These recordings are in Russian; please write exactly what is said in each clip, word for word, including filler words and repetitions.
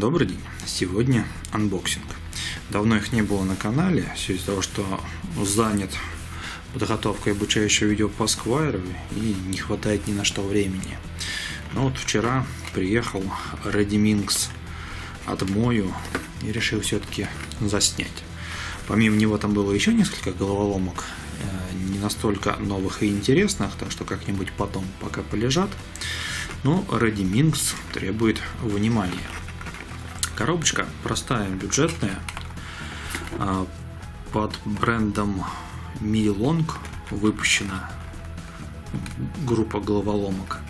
Добрый день! Сегодня анбоксинг. Давно их не было на канале, в связи с того, что занят подготовкой обучающего видео по сквайру и не хватает ни на что времени. Но вот вчера приехал Rediminx от MoYu и решил все-таки заснять. Помимо него там было еще несколько головоломок, не настолько новых и интересных, так что как-нибудь потом пока полежат. Но Rediminx требует внимания. Коробочка простая, бюджетная, под брендом MeiLong выпущена группа головоломок.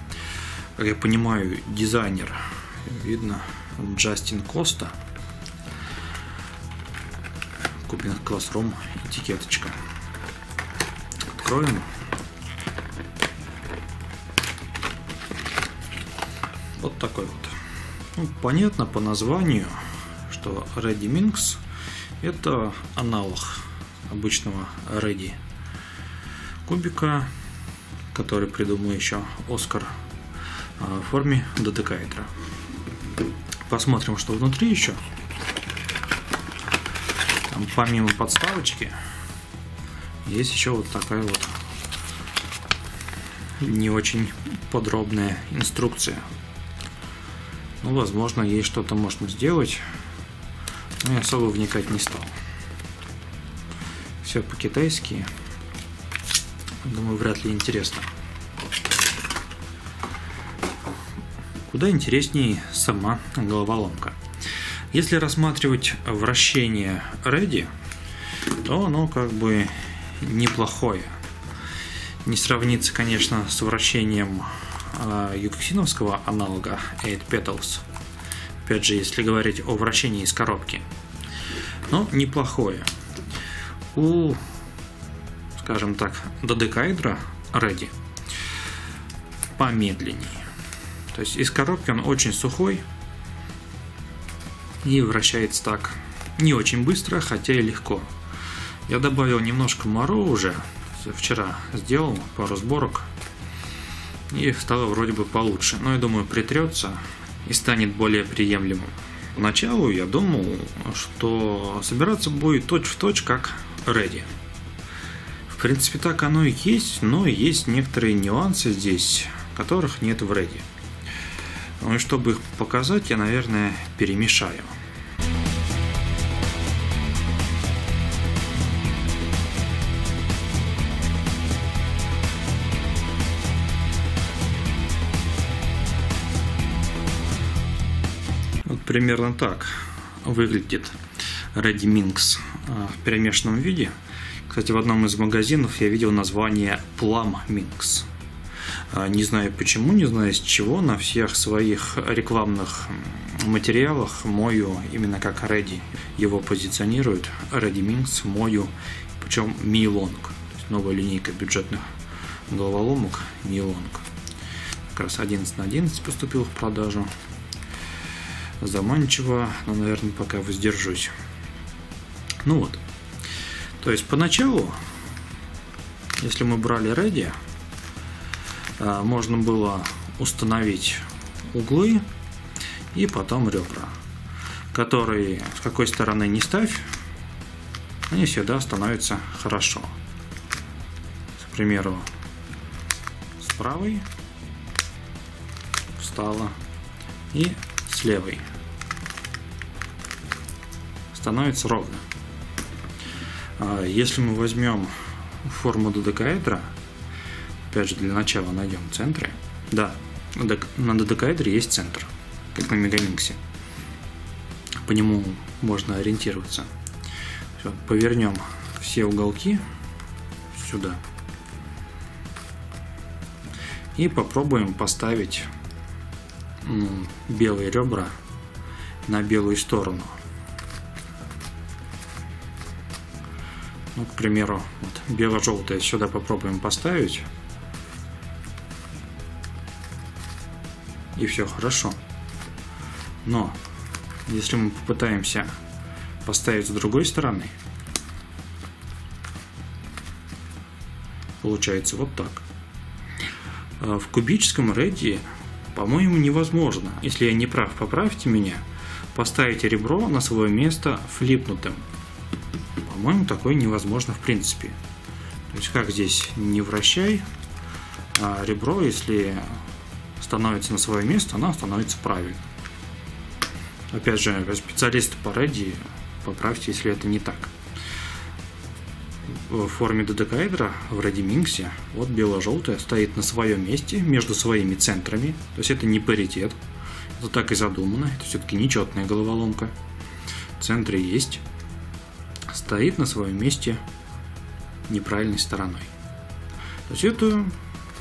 Как я понимаю, дизайнер, видно, Justin Costa. Куплен Classroom этикеточка. Откроем. Вот такой вот. Ну, понятно по названию, что Rediminx — это аналог обычного Ready кубика, который придумал еще Оскар в форме додекаэдра. Посмотрим, что внутри еще. Там, помимо подставочки, есть еще вот такая вот не очень подробная инструкция. Ну, возможно, ей что-то можно сделать, но я особо вникать не стал. Все по-китайски. Думаю, вряд ли интересно. Куда интереснее сама головоломка. Если рассматривать вращение Ready, то оно как бы неплохое. Не сравнится, конечно, с вращением юксиновского аналога эйт петалс. Опять же, если говорить о вращении из коробки. Но неплохое. У, скажем так, додекаэдра Ready помедленнее. То есть из коробки он очень сухой и вращается так не очень быстро, хотя и легко. Я добавил немножко моро уже. Вчера сделал пару сборок. И стало вроде бы получше, но я думаю, притрется и станет более приемлемым. Поначалу я думал, что собираться будет точь-в-точь, как Ready. В принципе, так оно и есть, но есть некоторые нюансы здесь, которых нет в Ready. Ну и чтобы их показать, я, наверное, перемешаю. Примерно так выглядит Rediminx в перемешанном виде. Кстати, в одном из магазинов я видел название Plam Minx. Не знаю почему, не знаю с чего, на всех своих рекламных материалах MoYu именно как Ready его позиционируют. Rediminx, MoYu, причем MeiLong. Новая линейка бюджетных головоломок MeiLong. Как раз одиннадцать на одиннадцать поступил в продажу. Заманчиво, но, наверное, пока воздержусь. Ну вот. То есть, поначалу, если мы брали Ready, можно было установить углы и потом ребра, которые с какой стороны не ставь, они всегда становятся хорошо. К примеру, с правой встала и с левой становится ровно. Если мы возьмем форму додекаэдра, опять же, для начала найдем центры. Да, на додекаэдре есть центр, как на Мегаминксе. По нему можно ориентироваться. Все, повернем все уголки сюда и попробуем поставить белые ребра на белую сторону. Ну, к примеру, вот, бело-желтое сюда попробуем поставить. И все хорошо. Но если мы попытаемся поставить с другой стороны, получается вот так. В кубическом Ready, по-моему, невозможно. Если я не прав, поправьте меня. Поставите ребро на свое место флипнутым. По-моему, такое невозможно в принципе. То есть как здесь не вращай, а ребро, если становится на свое место, оно становится правильно. Опять же, специалисты по Реди, поправьте, если это не так. В форме додекаэдра в Редиминксе вот бело-желтое стоит на своем месте между своими центрами. То есть это не паритет. Это так и задумано. Это все-таки нечетная головоломка. Центры есть. Стоит на своем месте неправильной стороной. То есть это,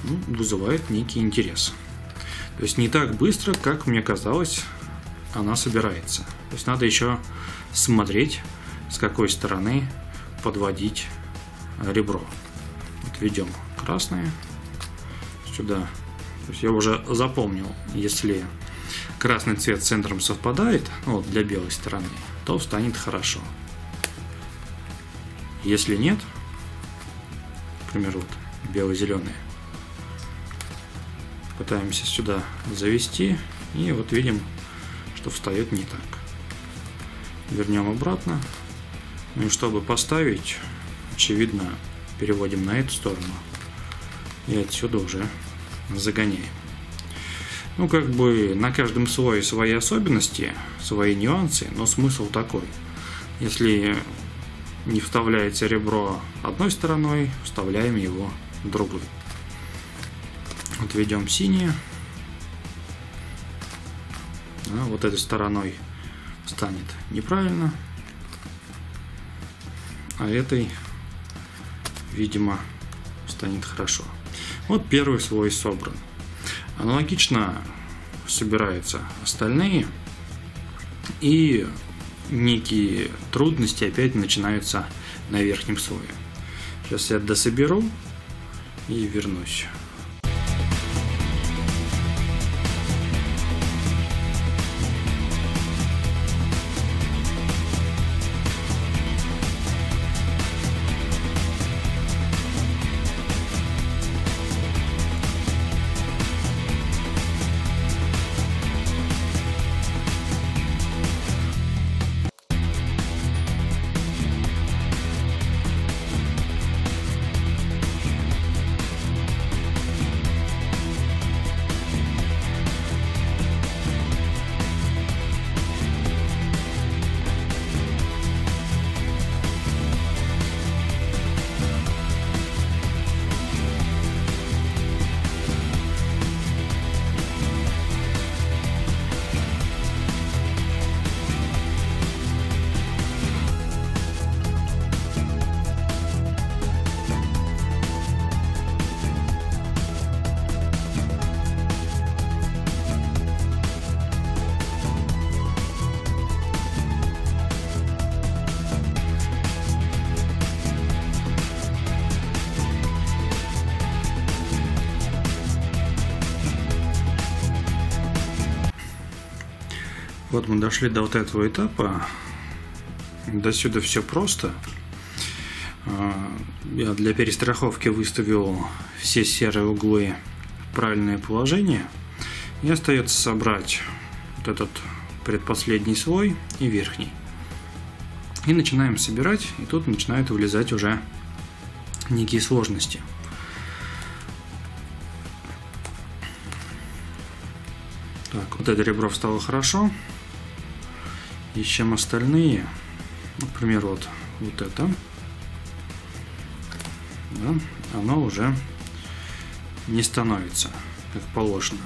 ну, вызывает некий интерес. То есть не так быстро, как мне казалось, она собирается. То есть надо еще смотреть, с какой стороны подводить ребро. Вот ведем красное сюда. То есть я уже запомнил, если красный цвет с центром совпадает, ну, вот для белой стороны, то встанет хорошо. Если нет, например, вот бело-зеленое, пытаемся сюда завести, и вот видим, что встает не так. Вернем обратно. Ну и чтобы поставить, очевидно, переводим на эту сторону и отсюда уже загоняем. Ну, как бы на каждом слое свои особенности, свои нюансы, но смысл такой. Если не вставляется ребро одной стороной, вставляем его другой. Отведем синее. А вот этой стороной станет неправильно, а этой, видимо, станет хорошо. Вот первый слой собран. Аналогично собираются остальные, и некие трудности опять начинаются на верхнем слое. Сейчас я дособеру и вернусь. Вот мы дошли до вот этого этапа. До сюда все просто. Я для перестраховки выставил все серые углы в правильное положение. И остается собрать вот этот предпоследний слой и верхний. И начинаем собирать, и тут начинают вылезать уже некие сложности. Так, вот это ребро встало хорошо. Ищем остальные, например, вот, вот это, да, оно уже не становится как положено.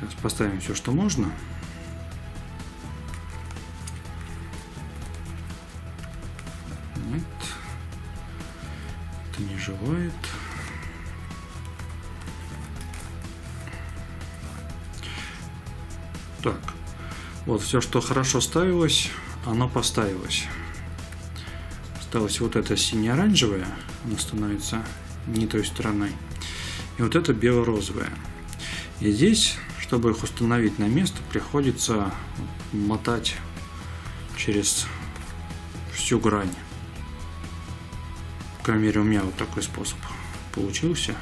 Сейчас поставим все, что можно. Нет, это не желает. Так. Вот все, что хорошо ставилось, оно поставилось. Осталось вот это сине-оранжевое, оно становится не той стороной. И вот это бело-розовое. И здесь, чтобы их установить на место, приходится мотать через всю грань. По крайней мере, у меня вот такой способ получился.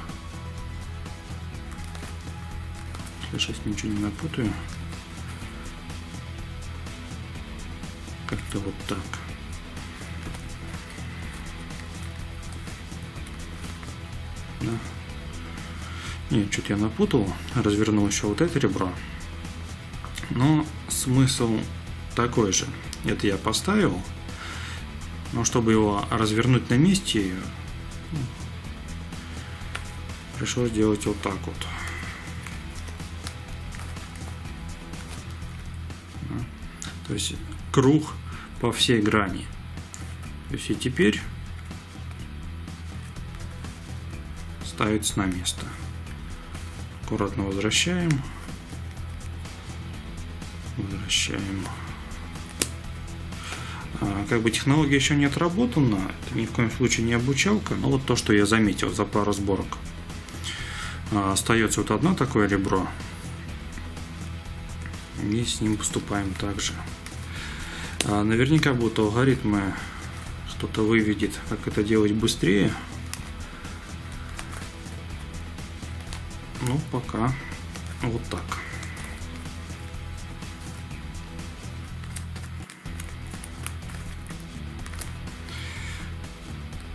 Сейчас ничего не напутаю. Как-то вот так. Да. Нет, что-то я напутал. Развернул еще вот это ребро. Но смысл такой же. Это я поставил. Но чтобы его развернуть на месте, пришлось делать вот так вот. То есть круг по всей грани. То есть и теперь ставится на место. Аккуратно возвращаем. Возвращаем. Как бы технология еще не отработана, это ни в коем случае не обучалка, но вот то, что я заметил за пару сборок. Остается вот одно такое ребро. И с ним поступаем также. Наверняка будут алгоритмы, кто-то выведет, как это делать быстрее. Ну, пока вот так.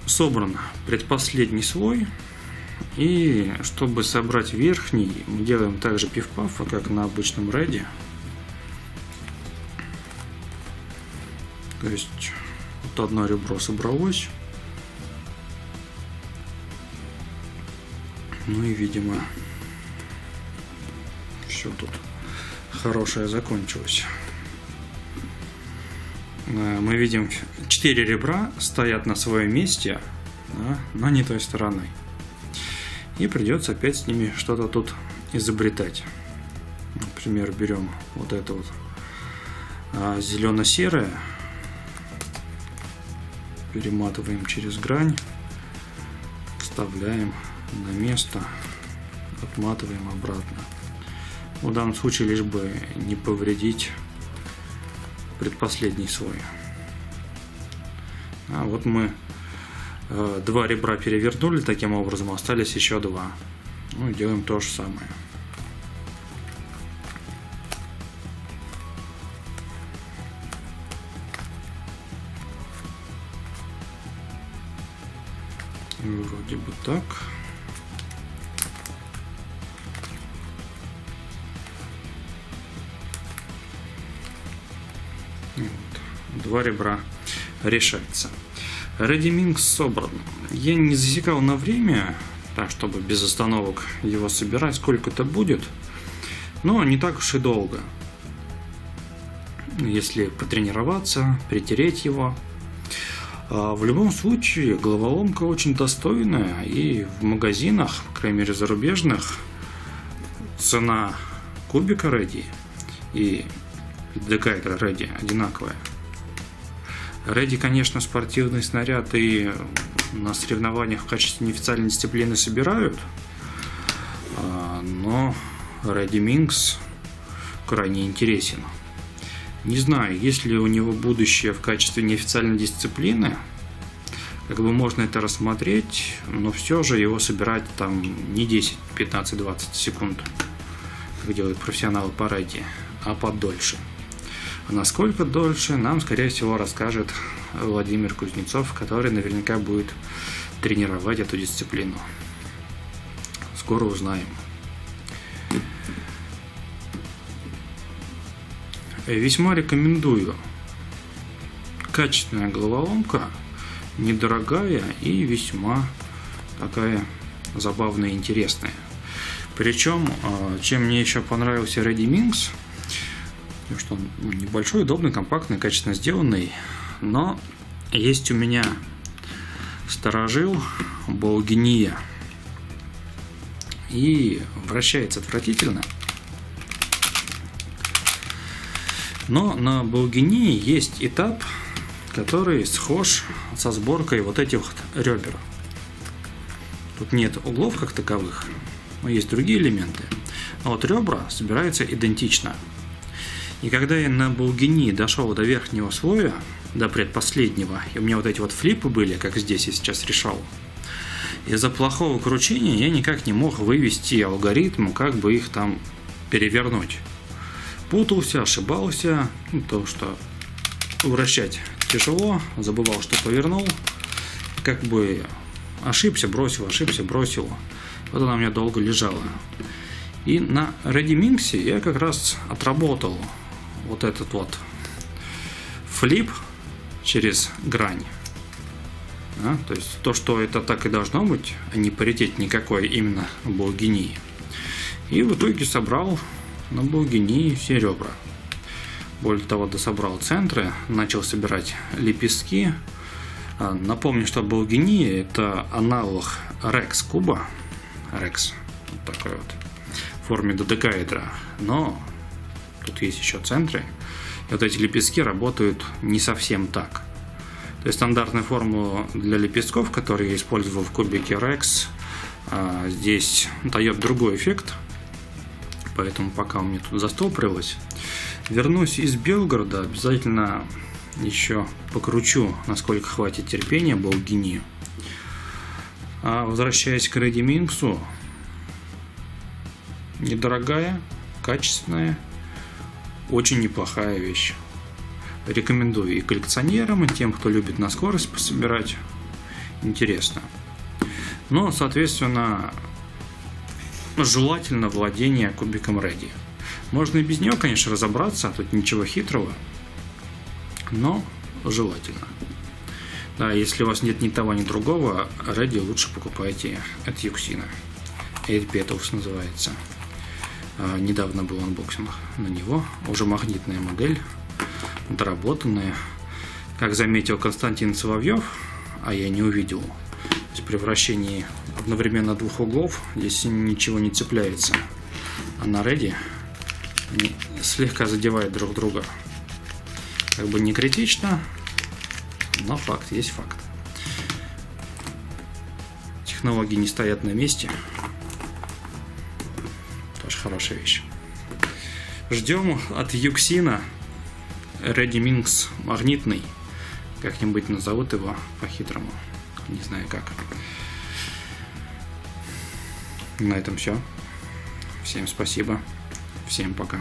Собран предпоследний слой, и чтобы собрать верхний, мы делаем также пиф-паф, как на обычном реде. То есть вот одно ребро собралось, ну и видимо все тут хорошее закончилось. Мы видим, четыре ребра стоят на своем месте, да, но не той стороной. И придется опять с ними что-то тут изобретать. Например, берем вот это вот а, зелено-серое, перематываем через грань, вставляем на место, отматываем обратно. В данном случае лишь бы не повредить предпоследний слой. А вот мы э, два ребра перевернули таким образом, остались еще два. Ну и делаем то же самое. И вроде бы так. Вот. Два ребра решается. Rediminx собран. Я не засекал на время, так чтобы без остановок его собирать, сколько это будет, но не так уж и долго. Если потренироваться, притереть его. В любом случае, головоломка очень достойная, и в магазинах, по крайней мере зарубежных, цена кубика Ready и ДК это Ready одинаковая. Ready, конечно, спортивный снаряд и на соревнованиях в качестве неофициальной дисциплины собирают, но Rediminx крайне интересен. Не знаю, есть ли у него будущее в качестве неофициальной дисциплины, как бы можно это рассмотреть, но все же его собирать там не десять, пятнадцать, двадцать секунд, как делают профессионалы по Ready, а подольше. Насколько дольше, нам, скорее всего, расскажет Владимир Кузнецов, который наверняка будет тренировать эту дисциплину. Скоро узнаем. Весьма рекомендую. Качественная головоломка, недорогая и весьма такая забавная и интересная. Причем, чем мне еще понравился Rediminx, потому что он небольшой, удобный, компактный, качественно сделанный. Но есть у меня старожил Булгения. И вращается отвратительно. Но на Булгении есть этап, который схож со сборкой вот этих вот ребер. Тут нет углов как таковых, но есть другие элементы. А вот ребра собираются идентично. И когда я на Булгении дошел до верхнего слоя, до предпоследнего, и у меня вот эти вот флипы были, как здесь я сейчас решал, из-за плохого кручения я никак не мог вывести алгоритм, как бы их там перевернуть. Путался, ошибался, то, что вращать тяжело, забывал, что повернул, как бы ошибся, бросил, ошибся, бросил. Вот она у меня долго лежала. И на Rediminx я как раз отработал вот этот вот флип через грань. Да? То есть то, что это так и должно быть, а не паритет никакой именно Булгении. И в итоге собрал на Булгении все ребра. Более того, дособрал центры, начал собирать лепестки. Напомню, что Булгения — это аналог Rex куба. Rex, вот такой вот, в форме додекаэдра. Но тут есть еще центры. И вот эти лепестки работают не совсем так. То есть стандартную формулу для лепестков, которую я использовал в кубике Rex, здесь дает другой эффект. Поэтому пока у меня тут застопорилось. Вернусь из Белгорода, обязательно еще покручу, насколько хватит терпения, Булгению. А возвращаясь к Rediminx, недорогая, качественная, очень неплохая вещь. Рекомендую и коллекционерам, и тем, кто любит на скорость пособирать. Интересно. Но, соответственно, желательно владение кубиком Ready. Можно и без нее, конечно, разобраться, тут ничего хитрого, но желательно. Да, если у вас нет ни того, ни другого, Ready лучше покупайте от Юксина. эйт петалс называется. Недавно был анбоксинг на него. Уже магнитная модель, доработанная. Как заметил Константин Соловьев, а я не увидел, при вращении одновременно двух углов здесь ничего не цепляется. А на Ready они слегка задевают друг друга. Как бы не критично, но факт есть факт. Технологии не стоят на месте. Тоже хорошая вещь. Ждем от Юксина Rediminx магнитный. Как-нибудь назовут его по-хитрому. Не знаю как. На этом все. Всем спасибо. Всем пока.